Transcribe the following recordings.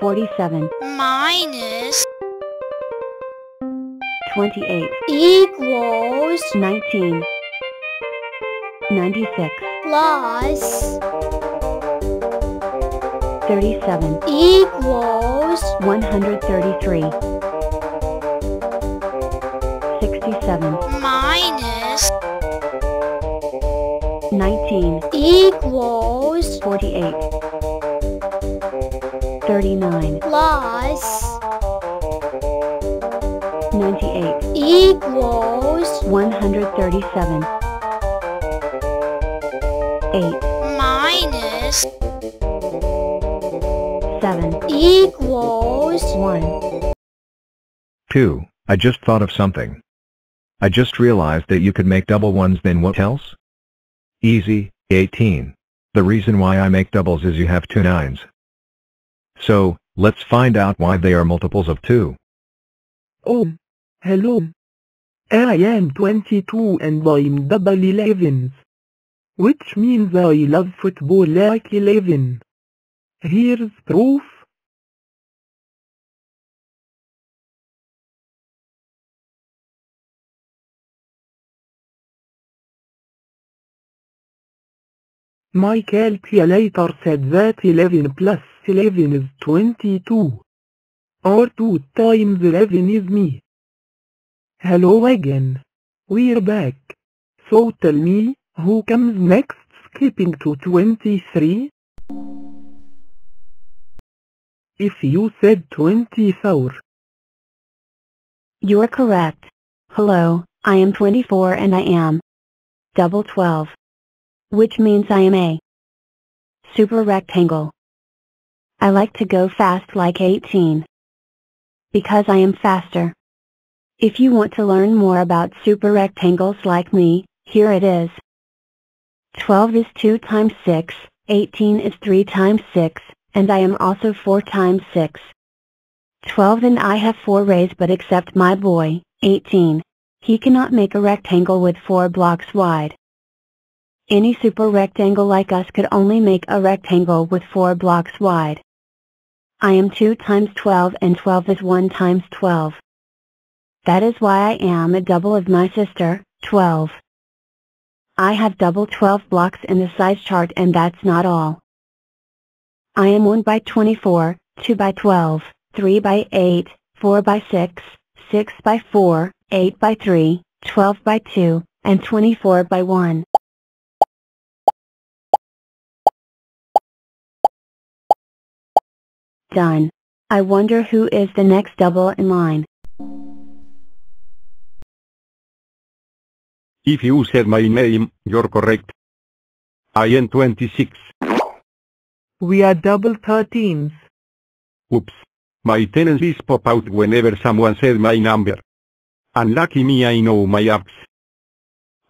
47 minus 28 equals 19. 96 plus 37 equals 133. 67 minus 19 equals 48. 39 plus 98 equals 137. 8 minus 7 equals 1. 2. I just thought of something. I just realized that you could make double ones, then what else? Easy, 18. The reason why I make doubles is you have two nines. So, let's find out why they are multiples of 2. Oh, hello. I am 22 and I'm double 11s. Which means I love football like 11. Here's proof. My calculator said that 11 plus 11 is 22. Or 2 times 11 is me. Hello again. We're back. So tell me, who comes next, skipping to 23? If you said 24. You're correct. Hello, I am 24 and I am double 12. Which means I am a super rectangle. I like to go fast like 18. Because I am faster. If you want to learn more about super rectangles like me, here it is. 12 is 2 times 6, 18 is 3 times 6, and I am also 4 times 6. 12 and I have 4 rays, but except my boy, 18. He cannot make a rectangle with 4 blocks wide. Any super rectangle like us could only make a rectangle with 4 blocks wide. I am 2 times 12 and 12 is 1 times 12. That is why I am a double of my sister, 12. I have double 12 blocks in the size chart, and that's not all. I am 1 by 24, 2 by 12, 3 by 8, 4 by 6, 6 by 4, 8 by 3, 12 by 2, and 24 by 1. Done. I wonder who is the next double in line. If you said my name, you're correct. I am 26. We are double 13s. Oops. My tendencies pop out whenever someone said my number. Unlucky me, I know my ups.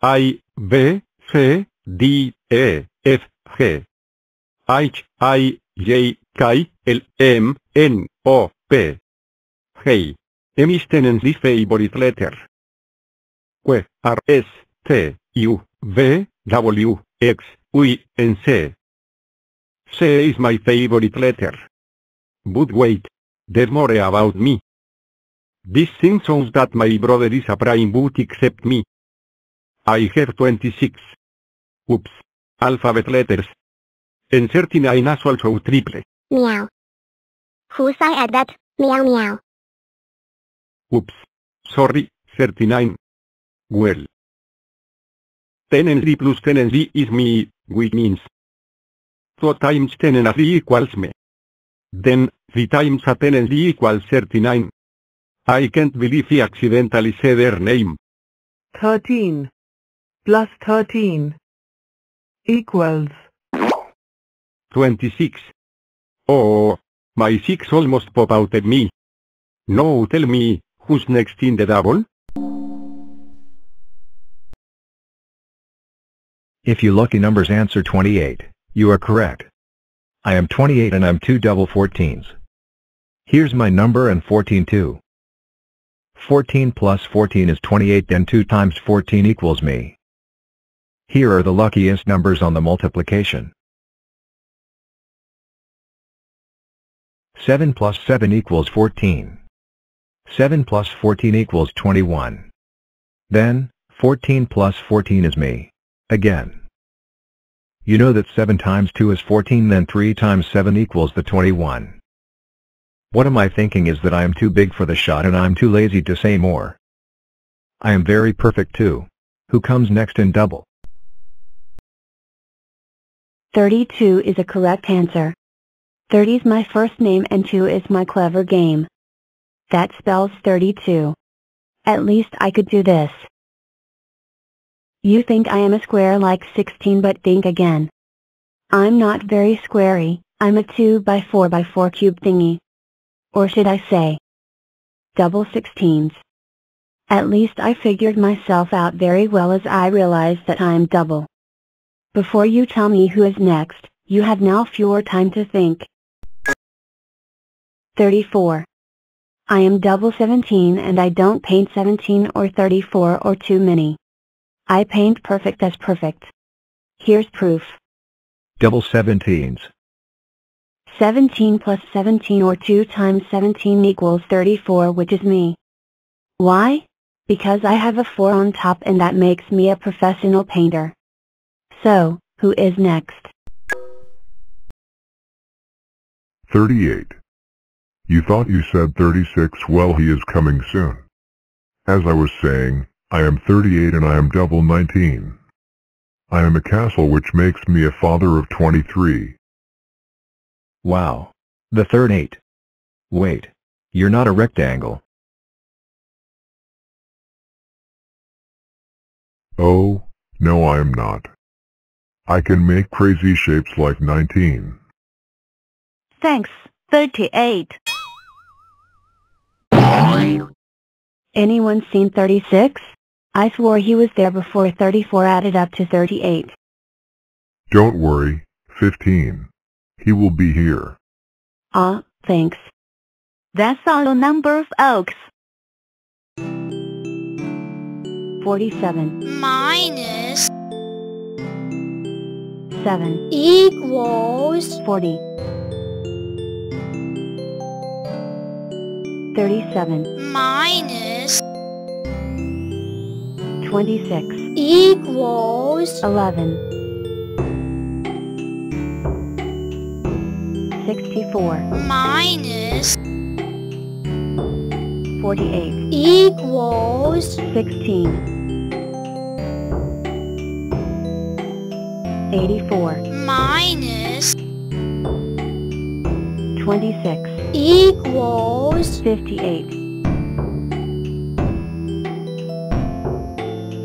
I, B, C, D, E, F, G. H, I, J, K, L, M, N, O, P. Hey, M is tenant's favorite letter. Q, R, S, T, U, V, W, X, Y, and C. C is my favorite letter. But wait, there's more about me. This thing sounds that my brother is a prime but except me. I have 26. Oops, alphabet letters. And 39 is also triple. Meow. Who said that? Meow meow. Oops. Sorry, 39. Well. 10 and 3 plus 10 and 3 is me, which means 2 times 10 and 3 equals me. Then, 3 times a 10 and 3 equals 39. I can't believe he accidentally said her name. 13 plus 13 equals 26. Oh, my 6 almost pop out at me. Now tell me, who's next in the double? If you lucky numbers answer 28, you are correct. I am 28 and I'm 2 double 14s. Here's my number and 14 too. 14 plus 14 is 28 and 2 times 14 equals me. Here are the luckiest numbers on the multiplication. 7 plus 7 equals 14. 7 plus 14 equals 21. Then, 14 plus 14 is me. Again. You know that 7 times 2 is 14, then 3 times 7 equals the 21. What am I thinking is that I am too big for the shot and I'm too lazy to say more. I am very perfect too. Who comes next in double? 32 is a correct answer. 30's my first name and 2 is my clever game. That spells 32. At least I could do this. You think I am a square like 16, but think again. I'm not very squarey, I'm a 2x4x4 cube thingy. Or should I say, double 16s. At least I figured myself out very well as I realized that I'm double. Before you tell me who is next, you have now fewer time to think. 34. I am double 17 and I don't paint 17 or 34 or too many. I paint perfect as perfect. Here's proof. Double 17s. 17 plus 17 or 2 times 17 equals 34, which is me. Why? Because I have a 4 on top and that makes me a professional painter. So, who is next? 38. You thought you said 36, well, he is coming soon. As I was saying, I am 38 and I am double 19. I am a castle, which makes me a father of 23. Wow. The third 8. Wait. You're not a rectangle. Oh, no, I am not. I can make crazy shapes like 19. Thanks, 38. Anyone seen 36? I swore he was there before 34 added up to 38. Don't worry, 15. He will be here. Ah, thanks. That's our number of oaks. 47. Minus 7 equals 40. 37 minus 26 equals 11. 64 minus 48 equals 16. 84 minus 26 equals 58. 11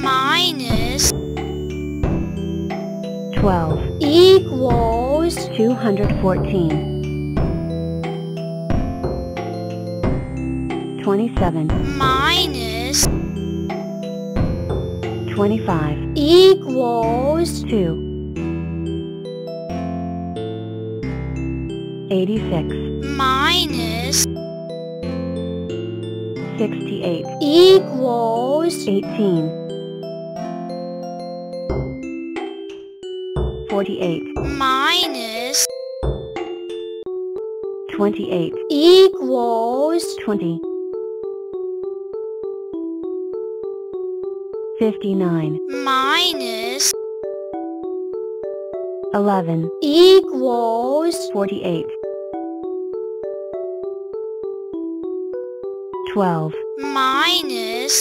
minus 12 equals 214. 27 minus 25 equals 2. 86 minus 68 equals 18. 48 minus 28 equals 20. 59 minus 11 equals 48. 12 minus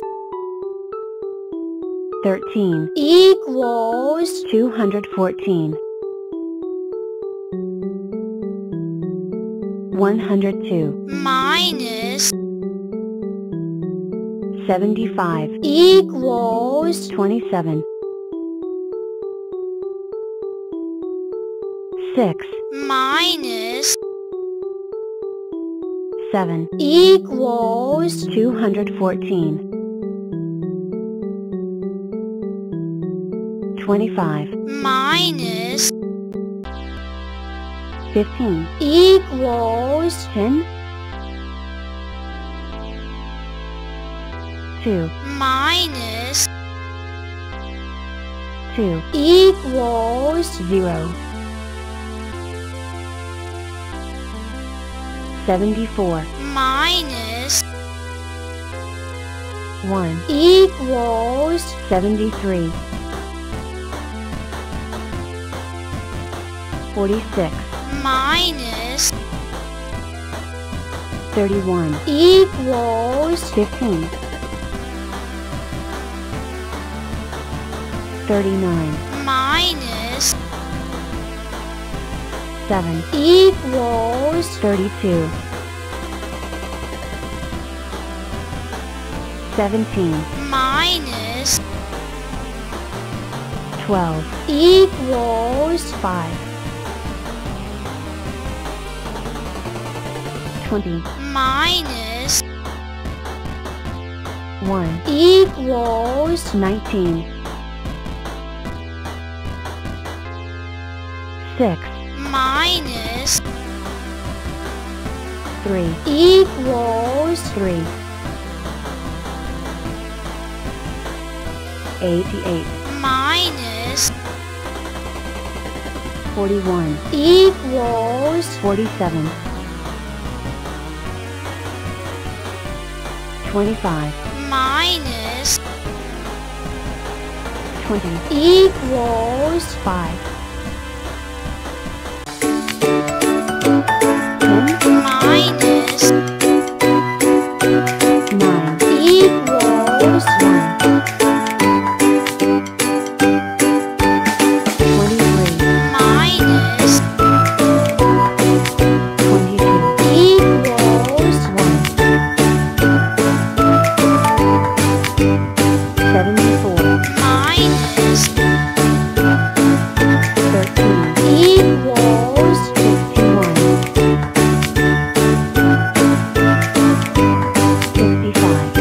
13 equals 214. 102 minus 75 equals 27. 6 minus 7 equals 214. 25 minus 15 equals 10. 2 minus 2 equals 0. 74 minus 1 equals 73. 46 minus 31 equals 15. 39 minus 7 equals 32. 17 minus 12 equals 5. 20 minus 1 equals 19. 6 minus 3 equals 3. 88 minus 41 equals 47. 25 minus 20 equals 5. 10 minus 9 equals 1. 23 minus 22 equals 1.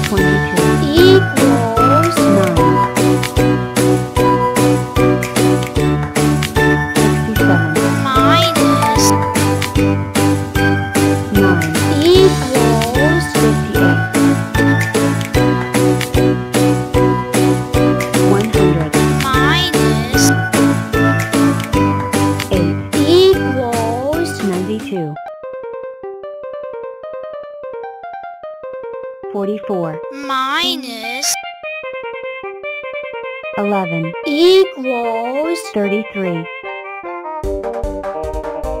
74 minus 13 equals 51. 55 minus 42 equals 23. 31 minus 22 equals 9. 67 minus 9 equals 58. 100 minus 8 equals 92. 44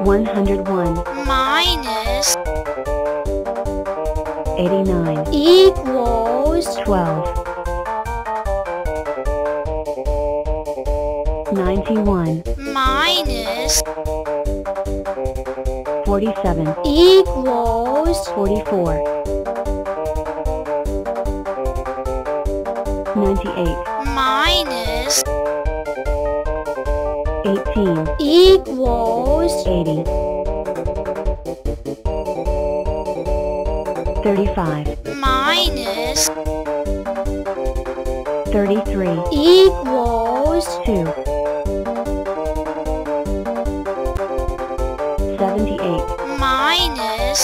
minus 11 equals 33. 101 minus 89 equals 12. 91 minus 47 equals 44. 98 minus 18 equals 80. 35 minus 33 equals 2. 78 minus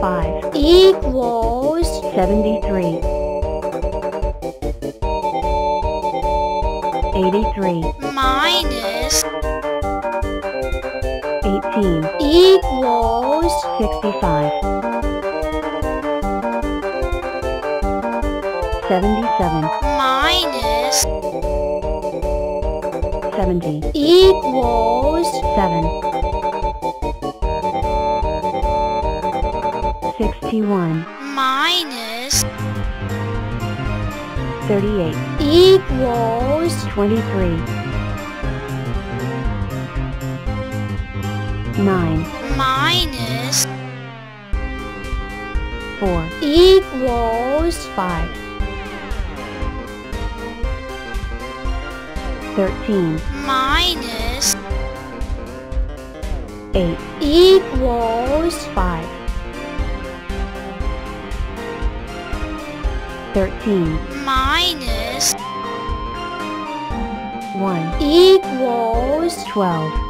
5 equals 73. 83 minus 18 equals 65. 77 minus 70 equals 7. 61 minus 38 equals 23. 9 minus 4 equals 5. 13 minus 8 equals 5. 13 minus 1 equals 12.